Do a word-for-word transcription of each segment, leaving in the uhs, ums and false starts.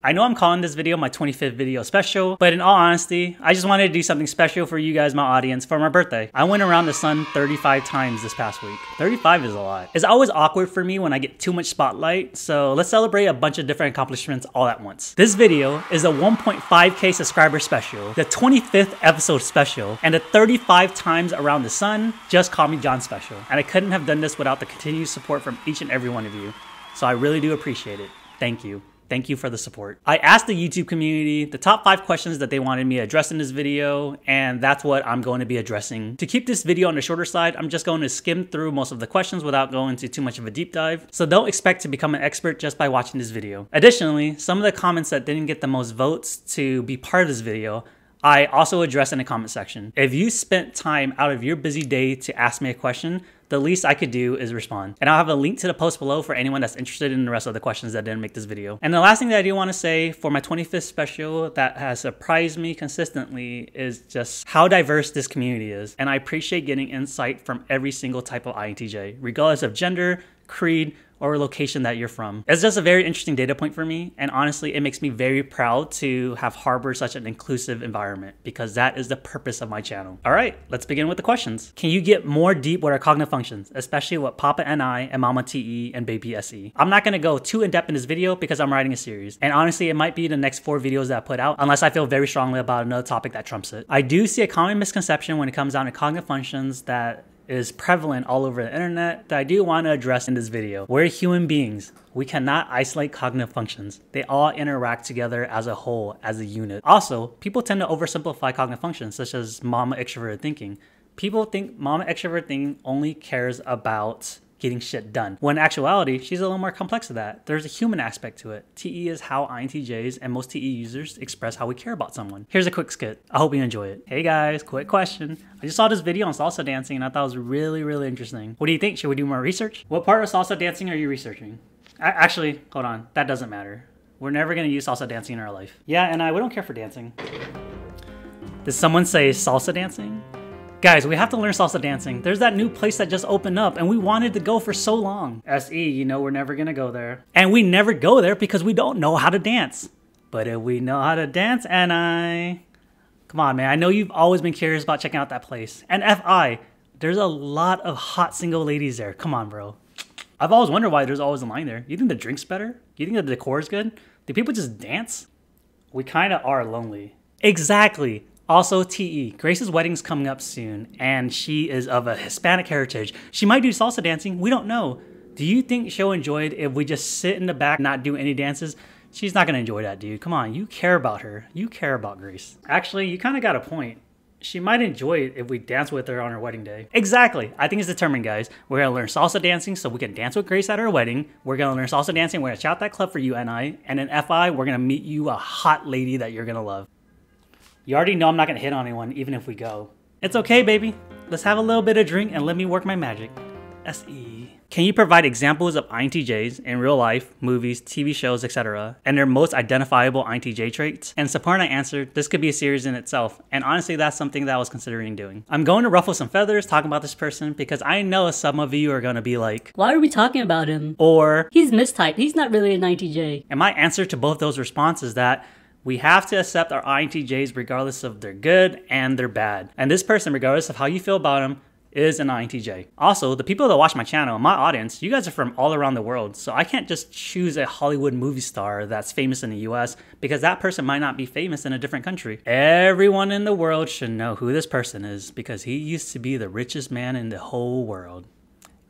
I know I'm calling this video my twenty-fifth video special, but in all honesty, I just wanted to do something special for you guys, my audience, for my birthday. I went around the sun thirty-five times this past week. thirty-five is a lot. It's always awkward for me when I get too much spotlight, so let's celebrate a bunch of different accomplishments all at once. This video is a one point five K subscriber special, the twenty-fifth episode special, and a thirty-five times around the sun Just Call Me John special. And I couldn't have done this without the continued support from each and every one of you, so I really do appreciate it. Thank you. Thank you for the support. I asked the YouTube community the top five questions that they wanted me to address in this video, and that's what I'm going to be addressing. To keep this video on the shorter side, I'm just going to skim through most of the questions without going into too much of a deep dive, so don't expect to become an expert just by watching this video. Additionally, some of the comments that didn't get the most votes to be part of this video, I also address in the comment section. If you spent time out of your busy day to ask me a question, the least I could do is respond. And I'll have a link to the post below for anyone that's interested in the rest of the questions that didn't make this video. And the last thing that I do want to say for my twenty-fifth special that has surprised me consistently is just how diverse this community is. And I appreciate getting insight from every single type of I N T J, regardless of gender, creed, or location that you're from. It's just a very interesting data point for me, and honestly, it makes me very proud to have harbored such an inclusive environment, because that is the purpose of my channel. All right, let's begin with the questions. Can you get more deep with our cognitive functions, especially with Papa N I and Mama T E and Baby S E? I'm not gonna go too in-depth in this video because I'm writing a series, and honestly, it might be the next four videos that I put out, unless I feel very strongly about another topic that trumps it. I do see a common misconception when it comes down to cognitive functions that is prevalent all over the internet that I do want to address in this video. We're human beings. We cannot isolate cognitive functions. They all interact together as a whole, as a unit. Also, people tend to oversimplify cognitive functions, such as mama extroverted thinking. People think mama extroverted thinking only cares about getting shit done, when in actuality, she's a little more complex than that. There's a human aspect to it. T E is how I N T Js and most T E users express how we care about someone. Here's a quick skit. I hope you enjoy it. Hey guys, quick question. I just saw this video on salsa dancing and I thought it was really, really interesting. What do you think? Should we do more research? What part of salsa dancing are you researching? I actually, hold on, that doesn't matter. We're never gonna use salsa dancing in our life. Yeah, and I, we don't care for dancing. Did someone say salsa dancing? Guys, we have to learn salsa dancing. There's that new place that just opened up and we wanted to go for so long. S E, you know we're never gonna go there. And we never go there because we don't know how to dance. But if we know how to dance, and I... Come on, man, I know you've always been curious about checking out that place. And F I, there's a lot of hot single ladies there. Come on, bro. I've always wondered why there's always a line there. You think the drink's better? You think the decor is good? Do people just dance? We kinda are lonely. Exactly. Also, T E, Grace's wedding's coming up soon, and she is of a Hispanic heritage. She might do salsa dancing, we don't know. Do you think she'll enjoy it if we just sit in the back, not do any dances? She's not gonna enjoy that, dude. Come on, you care about her. You care about Grace. Actually, you kinda got a point. She might enjoy it if we dance with her on her wedding day. Exactly, I think it's determined, guys. We're gonna learn salsa dancing so we can dance with Grace at her wedding. We're gonna learn salsa dancing, we're gonna shout that club for you and I, and in F I, we're gonna meet you a hot lady that you're gonna love. You already know I'm not gonna hit on anyone, even if we go. It's okay, baby. Let's have a little bit of drink and let me work my magic. S E. Can you provide examples of I N T Js in real life, movies, T V shows, et cetera, and their most identifiable I N T J traits? And Saparna answered, this could be a series in itself, and honestly, that's something that I was considering doing. I'm going to ruffle some feathers talking about this person because I know some of you are gonna be like, why are we talking about him? Or, he's mistyped, he's not really an I N T J. And my answer to both those responses is that we have to accept our I N T Js regardless of their good and their bad. And this person, regardless of how you feel about them, is an I N T J. Also, the people that watch my channel, my audience, you guys are from all around the world, so I can't just choose a Hollywood movie star that's famous in the U S because that person might not be famous in a different country. Everyone in the world should know who this person is because he used to be the richest man in the whole world.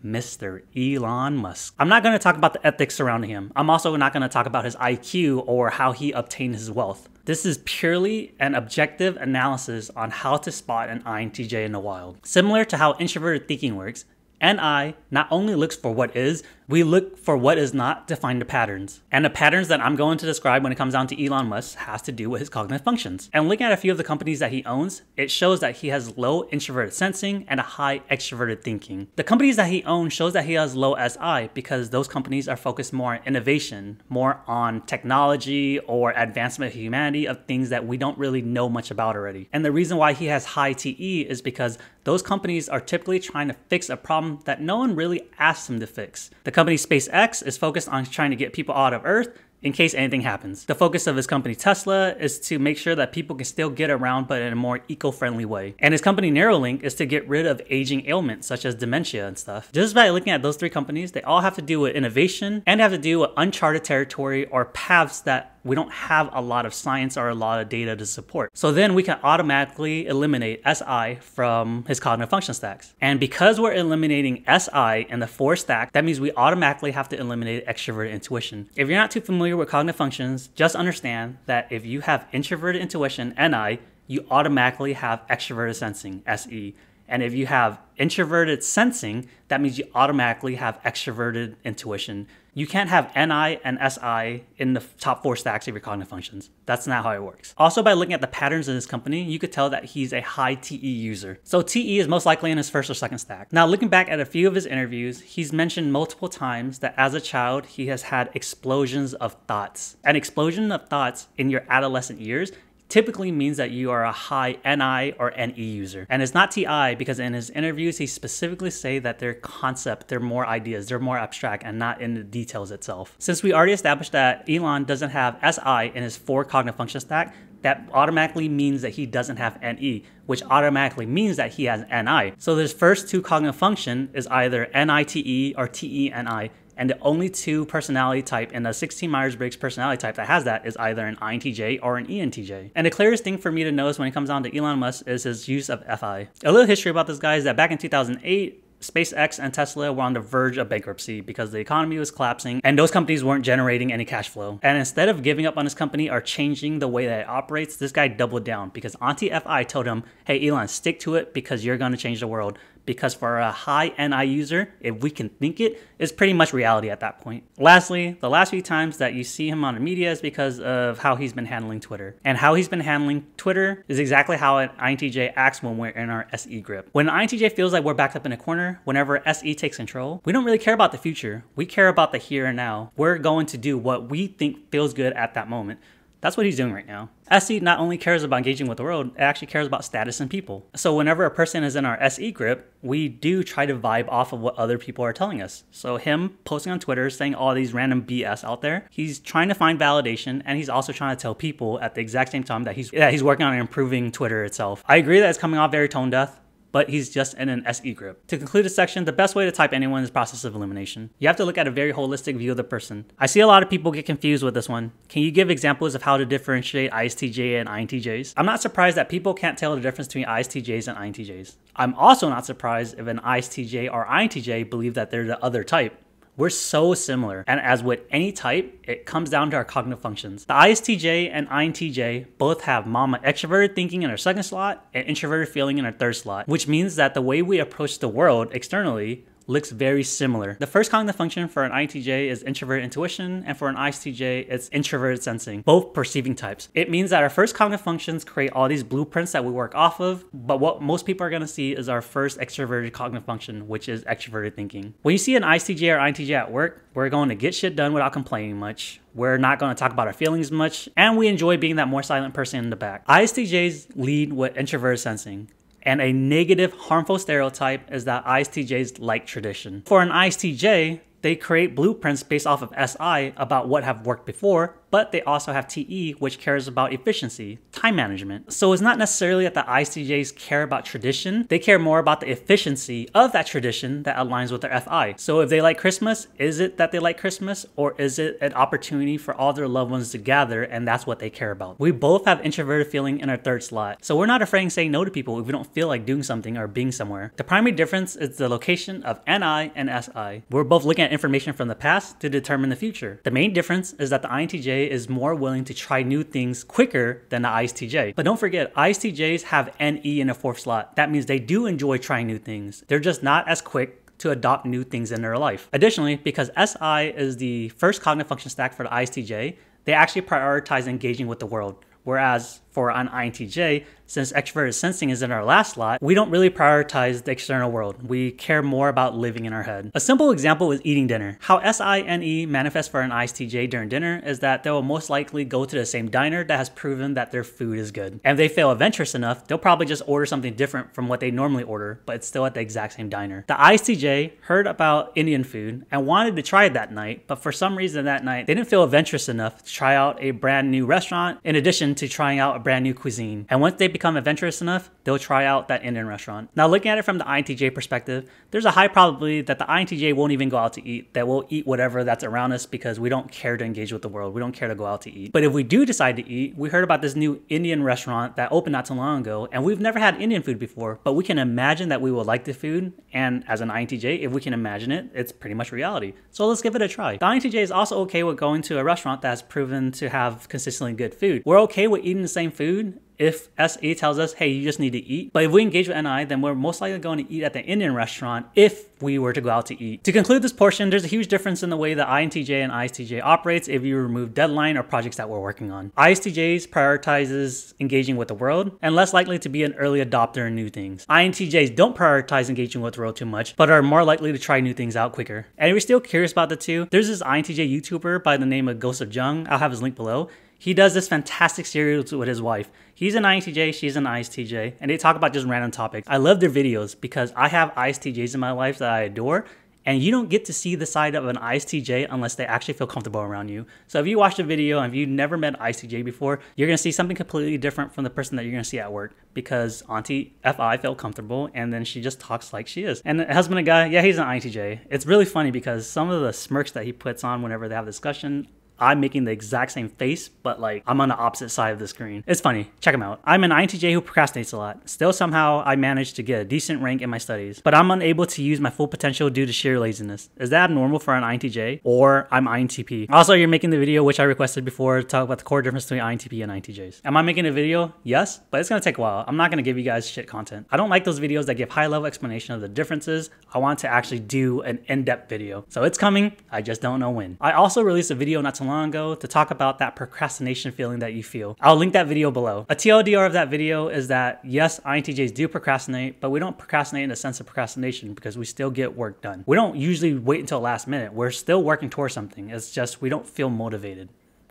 Mister Elon Musk. I'm not going to talk about the ethics surrounding him. I'm also not going to talk about his I Q or how he obtained his wealth. This is purely an objective analysis on how to spot an I N T J in the wild. Similar to how introverted thinking works, N I not only looks for what is, we look for what is not to find the patterns. And the patterns that I'm going to describe when it comes down to Elon Musk has to do with his cognitive functions. And looking at a few of the companies that he owns, it shows that he has low introverted sensing and a high extroverted thinking. The companies that he owns shows that he has low S I because those companies are focused more on innovation, more on technology or advancement of humanity of things that we don't really know much about already. And the reason why he has high T E is because those companies are typically trying to fix a problem that no one really asked him to fix. The company SpaceX is focused on trying to get people out of Earth in case anything happens. The focus of his company Tesla is to make sure that people can still get around but in a more eco-friendly way. And his company Neuralink is to get rid of aging ailments such as dementia and stuff. Just by looking at those three companies, they all have to do with innovation and have to do with uncharted territory or paths that we don't have a lot of science or a lot of data to support. So then we can automatically eliminate S I from his cognitive function stacks. And because we're eliminating S I in the four stack, that means we automatically have to eliminate extroverted intuition. If you're not too familiar with cognitive functions, just understand that if you have introverted intuition, N I, you automatically have extroverted sensing, S E. And if you have introverted sensing, that means you automatically have extroverted intuition. You can't have N I and S I in the top four stacks of your cognitive functions. That's not how it works. Also, by looking at the patterns in his company, you could tell that he's a high T E user. So T E is most likely in his first or second stack. Now, looking back at a few of his interviews, he's mentioned multiple times that as a child, he has had explosions of thoughts. An explosion of thoughts in your adolescent years typically means that you are a high N I or N E user. And it's not T I because in his interviews, he specifically say that they're concept, they're more ideas, they're more abstract and not in the details itself. Since we already established that Elon doesn't have S I in his four cognitive function stack, that automatically means that he doesn't have N E, which automatically means that he has N I. So this first two cognitive function is either N I T E or T E N I. And the only two personality type in the sixteen Myers-Briggs personality type that has that is either an I N T J or an E N T J. And the clearest thing for me to notice when it comes down to Elon Musk is his use of F I. A little history about this guy is that back in two thousand eight, SpaceX and Tesla were on the verge of bankruptcy because the economy was collapsing and those companies weren't generating any cash flow. And instead of giving up on his company or changing the way that it operates, this guy doubled down because Auntie F I told him, hey Elon, stick to it because you're gonna change the world. Because for a high N I user, if we can think it, it's pretty much reality at that point. Lastly, the last few times that you see him on the media is because of how he's been handling Twitter. And how he's been handling Twitter is exactly how an I N T J acts when we're in our S E grip. When an I N T J feels like we're backed up in a corner, whenever S E takes control, we don't really care about the future. We care about the here and now. We're going to do what we think feels good at that moment. That's what he's doing right now. S E not only cares about engaging with the world, it actually cares about status and people. So whenever a person is in our S E grip, we do try to vibe off of what other people are telling us. So him posting on Twitter, saying all these random B S out there, he's trying to find validation and he's also trying to tell people at the exact same time that he's, that he's working on improving Twitter itself. I agree that it's coming off very tone deaf, but he's just in an S E grip. To conclude this section, the best way to type anyone is process of elimination. You have to look at a very holistic view of the person. I see a lot of people get confused with this one. Can you give examples of how to differentiate I S T J and I N T Js? I'm not surprised that people can't tell the difference between I S T Js and I N T Js. I'm also not surprised if an I S T J or I N T J believe that they're the other type. We're so similar. And as with any type, it comes down to our cognitive functions. The I S T J and I N T J both have mama extroverted thinking in our second slot and introverted feeling in our third slot, which means that the way we approach the world externally looks very similar. The first cognitive function for an I N T J is introverted intuition, and for an I S T J, it's introverted sensing, both perceiving types. It means that our first cognitive functions create all these blueprints that we work off of, but what most people are gonna see is our first extroverted cognitive function, which is extroverted thinking. When you see an I S T J or I N T J at work, we're going to get shit done without complaining much. We're not going to talk about our feelings much, and we enjoy being that more silent person in the back. I S T Js lead with introverted sensing. And a negative, harmful stereotype is that I S T Js like tradition. For an I S T J, they create blueprints based off of S I about what have worked before, but they also have T E, which cares about efficiency, time management. So it's not necessarily that the I S T Js care about tradition, they care more about the efficiency of that tradition that aligns with their F I. So if they like Christmas, is it that they like Christmas, or is it an opportunity for all their loved ones to gather, and that's what they care about? We both have introverted feeling in our third slot, so we're not afraid to say no to people if we don't feel like doing something or being somewhere. The primary difference is the location of N I and S I. We're both looking at information from the past to determine the future. The main difference is that the I N T J is more willing to try new things quicker than the I S T J. But don't forget, I S T Js have N E in the fourth slot. That means they do enjoy trying new things. They're just not as quick to adopt new things in their life. Additionally, because S I is the first cognitive function stack for the I S T J, they actually prioritize engaging with the world. Whereas for on I N T J, since extroverted sensing is in our last slot, we don't really prioritize the external world. We care more about living in our head. A simple example is eating dinner. How S I N E manifests for an I S T J during dinner is that they will most likely go to the same diner that has proven that their food is good. And if they feel adventurous enough, they'll probably just order something different from what they normally order, but it's still at the exact same diner. The I S T J heard about Indian food and wanted to try it that night, but for some reason that night, they didn't feel adventurous enough to try out a brand new restaurant in addition to trying out a brand new cuisine. And once they become adventurous enough, they'll try out that Indian restaurant. Now, looking at it from the I N T J perspective, there's a high probability that the I N T J won't even go out to eat, that we'll eat whatever that's around us because we don't care to engage with the world. We don't care to go out to eat. But if we do decide to eat, we heard about this new Indian restaurant that opened not too long ago, and we've never had Indian food before, but we can imagine that we will like the food. And as an I N T J, if we can imagine it, it's pretty much reality. So let's give it a try. The I N T J is also okay with going to a restaurant that's proven to have consistently good food. We're okay with eating the same food if S E tells us, hey, you just need to eat. But if we engage with N I, then we're most likely going to eat at the Indian restaurant if we were to go out to eat. To conclude this portion, there's a huge difference in the way that I N T J and I S T J operates if you remove deadline or projects that we're working on. I S T Js prioritizes engaging with the world and less likely to be an early adopter in new things. I N T Js don't prioritize engaging with the world too much, but are more likely to try new things out quicker. And if you're still curious about the two, there's this I N T J YouTuber by the name of Ghost of Jung. I'll have his link below. He does this fantastic series with his wife. He's an I N T J, she's an I S T J, and they talk about just random topics. I love their videos because I have I S T Js in my life that I adore, and you don't get to see the side of an I S T J unless they actually feel comfortable around you. So if you watch the video and if you've never met an I S T J before, you're gonna see something completely different from the person that you're gonna see at work, because Auntie F I felt comfortable and then she just talks like she is. And the husband of guy, yeah, he's an I N T J. It's really funny because some of the smirks that he puts on whenever they have a discussion, I'm making the exact same face, but like I'm on the opposite side of the screen. It's funny, check them out. I'm an I N T J who procrastinates a lot. Still somehow I managed to get a decent rank in my studies, but I'm unable to use my full potential due to sheer laziness. Is that abnormal for an I N T J? Or I'm I N T P? Also, you're making the video, which I requested before, to talk about the core difference between I N T P and I N T Js. Am I making a video? Yes, but it's gonna take a while. I'm not gonna give you guys shit content. I don't like those videos that give high level explanation of the differences. I want to actually do an in-depth video. So it's coming, I just don't know when. I also released a video not too long ago to talk about that procrastination feeling that you feel. I'll link that video below. A T L D R of that video is that yes, I N T Js do procrastinate, but we don't procrastinate in the sense of procrastination because we still get work done. We don't usually wait until last minute. We're still working towards something. It's just we don't feel motivated.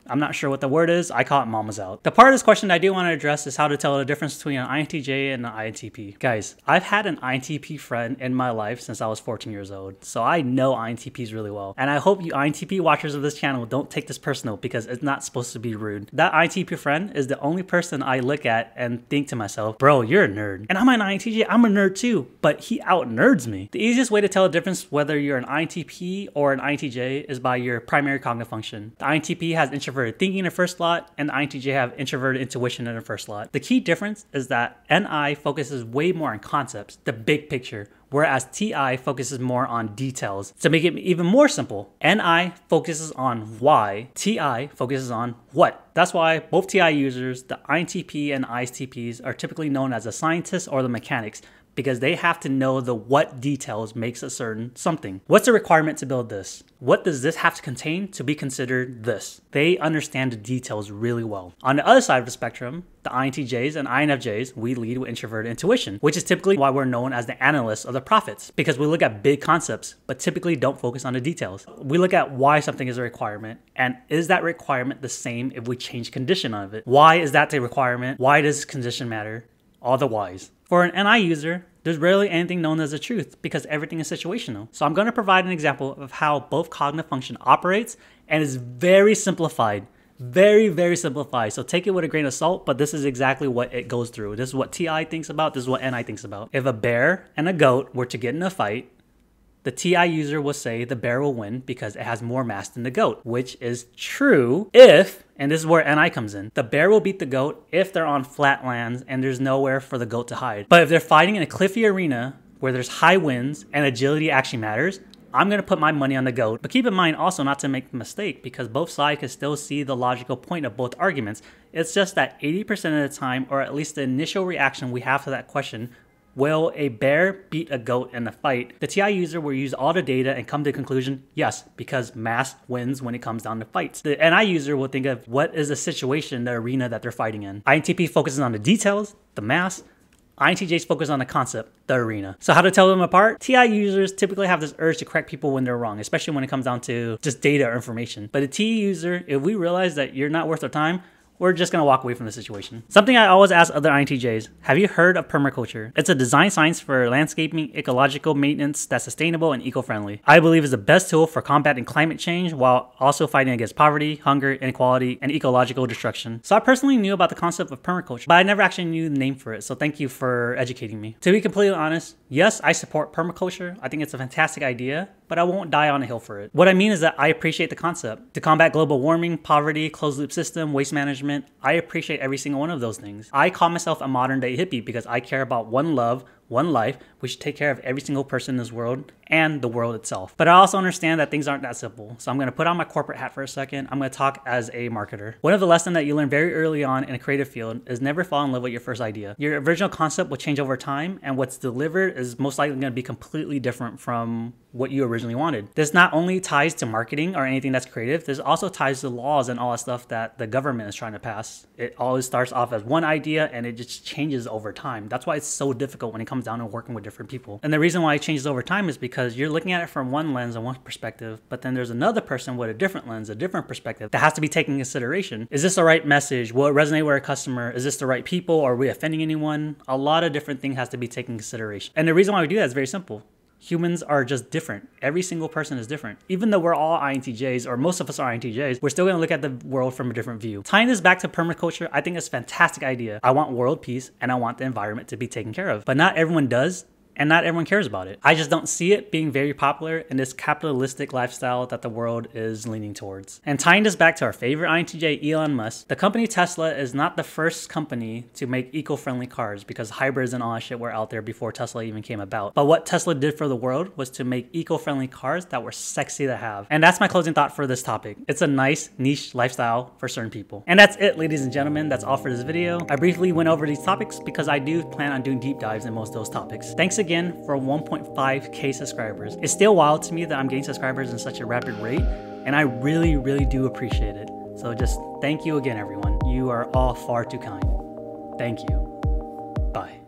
I'm not sure what the word is. I call it mama's out. The part of this question that I do want to address is how to tell the difference between an I N T J and an I N T P. Guys, I've had an I N T P friend in my life since I was fourteen years old, so I know I N T Ps really well. And I hope you I N T P watchers of this channel don't take this personal because it's not supposed to be rude. That I N T P friend is the only person I look at and think to myself, bro, you're a nerd. And I'm an I N T J, I'm a nerd too, but he out nerds me. The easiest way to tell the difference whether you're an I N T P or an I N T J is by your primary cognitive function. The I N T P has introvert thinking in the first slot, and the I N T J have introverted intuition in the first slot. The key difference is that N I focuses way more on concepts, the big picture, whereas T I focuses more on details. To make it even more simple, N I focuses on why, T I focuses on what. That's why both T I users, the I N T P and I S T Ps, are typically known as the scientists or the mechanics, because they have to know the what details makes a certain something. What's the requirement to build this? What does this have to contain to be considered this? They understand the details really well. On the other side of the spectrum, the I N T Js and I N F Js, we lead with introverted intuition, which is typically why we're known as the analysts or the prophets, because we look at big concepts, but typically don't focus on the details. We look at why something is a requirement, and is that requirement the same if we change condition of it? Why is that the requirement? Why does condition matter? All the whys. For an N I user, there's rarely anything known as the truth because everything is situational. So I'm going to provide an example of how both cognitive function operates, and is very simplified. Very, very simplified. So take it with a grain of salt, but this is exactly what it goes through. This is what T I thinks about, this is what N I thinks about. If a bear and a goat were to get in a fight, the T I user will say the bear will win because it has more mass than the goat, which is true if, and this is where N I comes in, the bear will beat the goat if they're on flat lands and there's nowhere for the goat to hide. But if they're fighting in a cliffy arena where there's high winds and agility actually matters, I'm gonna put my money on the goat. But keep in mind also not to make the mistake, because both sides can still see the logical point of both arguments. It's just that eighty percent of the time, or at least the initial reaction we have to that question, Will a bear beat a goat in a fight? The T I user will use all the data and come to the conclusion, yes, because mass wins when it comes down to fights. The N I user will think of what is the situation, the arena that they're fighting in. I N T P focuses on the details, the mass. I N T Js focus on the concept, the arena. So how to tell them apart? T I users typically have this urge to correct people when they're wrong, especially when it comes down to just data or information. But a T user, if we realize that you're not worth our time, we're just gonna walk away from the situation. Something I always ask other I N T Js, have you heard of permaculture? It's a design science for landscaping, ecological maintenance that's sustainable and eco-friendly. I believe it's the best tool for combating climate change while also fighting against poverty, hunger, inequality, and ecological destruction. So I personally knew about the concept of permaculture, but I never actually knew the name for it, so thank you for educating me. To be completely honest, yes, I support permaculture. I think it's a fantastic idea, but I won't die on a hill for it. What I mean is that I appreciate the concept. To combat global warming, poverty, closed loop system, waste management, I appreciate every single one of those things. I call myself a modern day hippie because I care about one love, one life. We should take care of every single person in this world and the world itself. But I also understand that things aren't that simple. So I'm gonna put on my corporate hat for a second. I'm gonna talk as a marketer. One of the lessons that you learn very early on in a creative field is never fall in love with your first idea. Your original concept will change over time, and what's delivered is most likely gonna be completely different from what you originally wanted. This not only ties to marketing or anything that's creative, this also ties to laws and all that stuff that the government is trying to pass. It always starts off as one idea and it just changes over time. That's why it's so difficult when it comes down and working with different people. And the reason why it changes over time is because you're looking at it from one lens and one perspective, but then there's another person with a different lens, a different perspective that has to be taken into consideration. Is this the right message? Will it resonate with our customer? Is this the right people? Are we offending anyone? A lot of different things has to be taken into consideration. And the reason why we do that is very simple. Humans are just different. Every single person is different. Even though we're all I N T Js, or most of us are I N T Js, we're still gonna look at the world from a different view. Tying this back to permaculture, I think it's a fantastic idea. I want world peace and I want the environment to be taken care of, but not everyone does. And not everyone cares about it. I just don't see it being very popular in this capitalistic lifestyle that the world is leaning towards. And tying this back to our favorite I N T J, Elon Musk, the company Tesla is not the first company to make eco-friendly cars, because hybrids and all that shit were out there before Tesla even came about. But what Tesla did for the world was to make eco-friendly cars that were sexy to have. And that's my closing thought for this topic. It's a nice niche lifestyle for certain people. And that's it, ladies and gentlemen. That's all for this video. I briefly went over these topics because I do plan on doing deep dives in most of those topics. Thanks again. Again for one point five K subscribers. It's still wild to me that I'm getting subscribers in such a rapid rate, and I really, really do appreciate it. So just thank you again, everyone. You are all far too kind. Thank you. Bye.